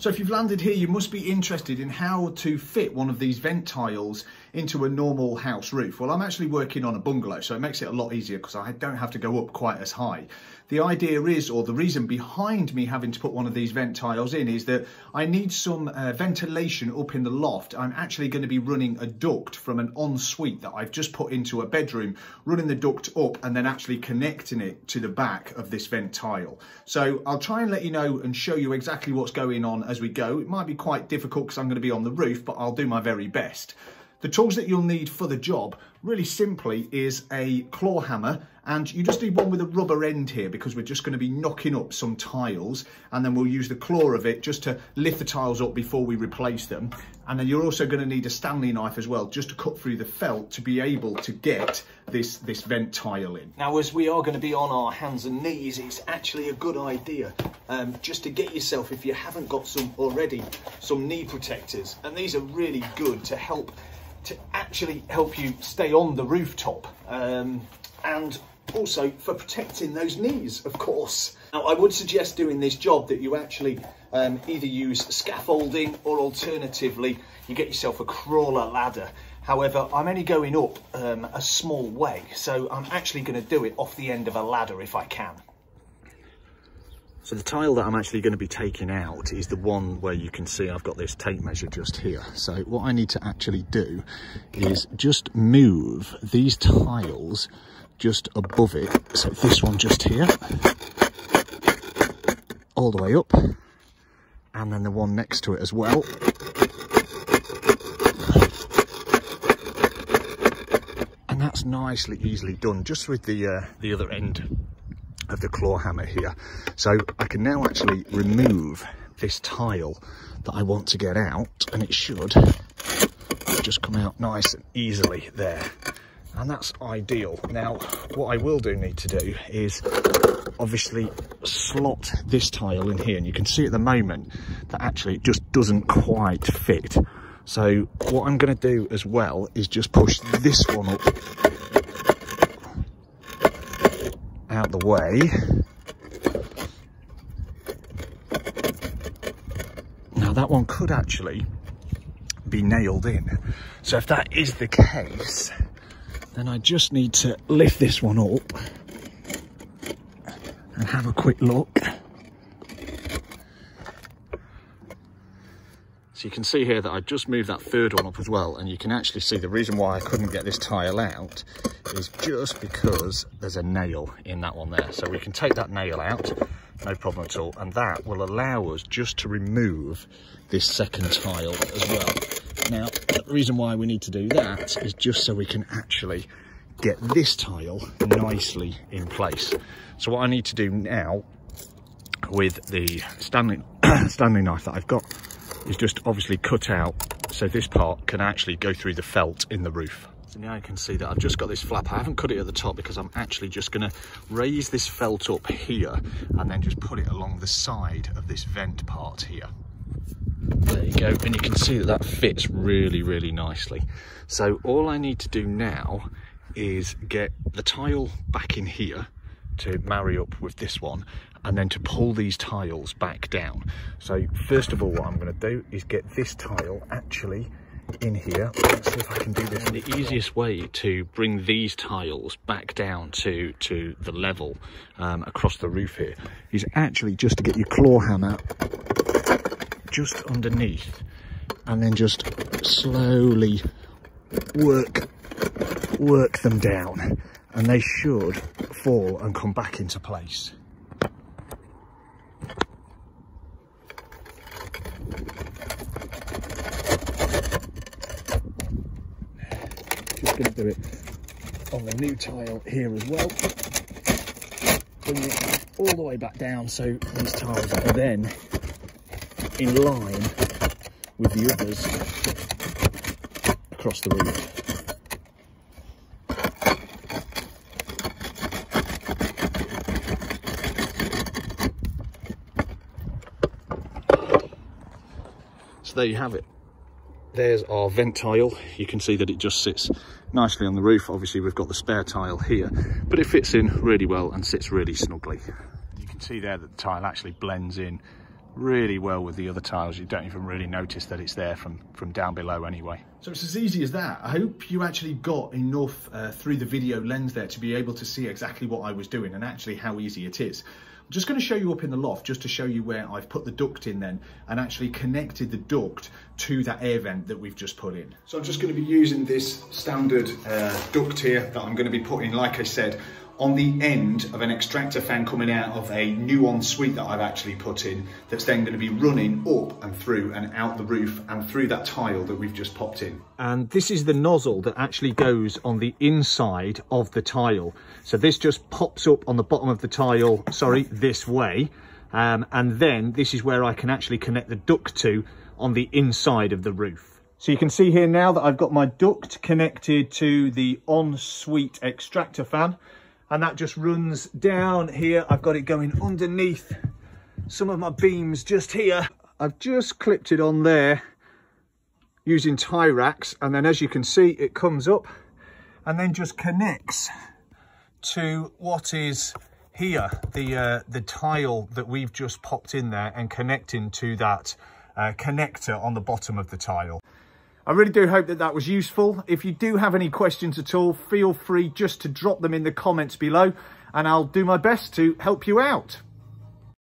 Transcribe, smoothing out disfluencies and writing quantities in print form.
So if you've landed here, you must be interested in how to fit one of these vent tiles into a normal house roof. Well, I'm actually working on a bungalow, so it makes it a lot easier because I don't have to go up quite as high. The idea is, or the reason behind me having to put one of these vent tiles in, is that I need some ventilation up in the loft. I'm actually going to be running a duct from an ensuite that I've just put into a bedroom, running the duct up and then actually connecting it to the back of this vent tile. So I'll try and let you know and show you exactly what's going on as we go. It might be quite difficult because I'm going to be on the roof, but I'll do my very best. The tools that you'll need for the job, really simply, is a claw hammer, and you just need one with a rubber end here because we're just going to be knocking up some tiles, and then we'll use the claw of it just to lift the tiles up before we replace them. And then you're also going to need a Stanley knife as well, just to cut through the felt to be able to get this vent tile in. Now, as we are going to be on our hands and knees, it's actually a good idea just to get yourself, if you haven't got some already, some knee protectors, and these are really good to help actually help you stay on the rooftop, and also for protecting those knees, of course. Now, I would suggest doing this job that you actually either use scaffolding, or alternatively you get yourself a crawler ladder. However, I'm only going up a small way, so I'm actually going to do it off the end of a ladder if I can. So the tile that I'm actually going to be taking out is the one where you can see I've got this tape measure just here. So what I need to actually do is just move these tiles just above it. So this one just here, all the way up, and then the one next to it as well. And that's nicely, easily done just with the other end of the claw hammer here. So I can now actually remove this tile that I want to get out, and it should just come out nice and easily there, and that's ideal. Now, what I will need to do is obviously slot this tile in here, and you can see at the moment that actually it just doesn't quite fit. So what I'm going to do as well is just push this one up out the way. Now, that one could actually be nailed in, so if that is the case, then I just need to lift this one up and have a quick look. So you can see here that I just moved that third one up as well, and you can actually see the reason why I couldn't get this tile out is just because there's a nail in that one there. So we can take that nail out, no problem at all, and that will allow us just to remove this second tile as well. Now, the reason why we need to do that is just so we can actually get this tile nicely in place. So what I need to do now with the Stanley knife that I've got is just obviously cut out so this part can actually go through the felt in the roof. So now you can see that I've just got this flap. I haven't cut it at the top because I'm actually just going to raise this felt up here and then just put it along the side of this vent part here. There you go, and you can see that that fits really, really nicely. So all I need to do now is get the tile back in here to marry up with this one, and then to pull these tiles back down. So first of all, what I'm going to do is get this tile actually in here. Let's see if I can do this. The easiest way to bring these tiles back down to the level across the roof here is actually just to get your claw hammer just underneath, and then just slowly work them down, and they should fall and come back into place. Just going to do it on the new tile here as well. Bring it all the way back down so these tiles are then in line with the others across the roof. There you have it. There's our vent tile. You can see that it just sits nicely on the roof. Obviously we've got the spare tile here, but it fits in really well and sits really snugly. You can see there that the tile actually blends in really well with the other tiles. You don't even really notice that it's there from down below anyway. So it's as easy as that. I hope you actually got enough through the video lens there to be able to see exactly what I was doing and actually how easy it is. I'm just going to show you up in the loft just to show you where I've put the duct in then and actually connected the duct to that air vent that we've just put in. So I'm just going to be using this standard duct here that I'm going to be putting, like I said, on the end of an extractor fan coming out of a new ensuite that I've actually put in, that's then going to be running up and through and out the roof and through that tile that we've just popped in. And this is the nozzle that actually goes on the inside of the tile. So this just pops up on the bottom of the tile, sorry, this way. And then this is where I can actually connect the duct to on the inside of the roof. So you can see here now that I've got my duct connected to the ensuite extractor fan. And that just runs down here. I've got it going underneath some of my beams just here. I've just clipped it on there using tie racks. And then as you can see, it comes up and then just connects to what is here, the tile that we've just popped in there and connecting to that connector on the bottom of the tile. I really do hope that that was useful. If you do have any questions at all, feel free just to drop them in the comments below and I'll do my best to help you out.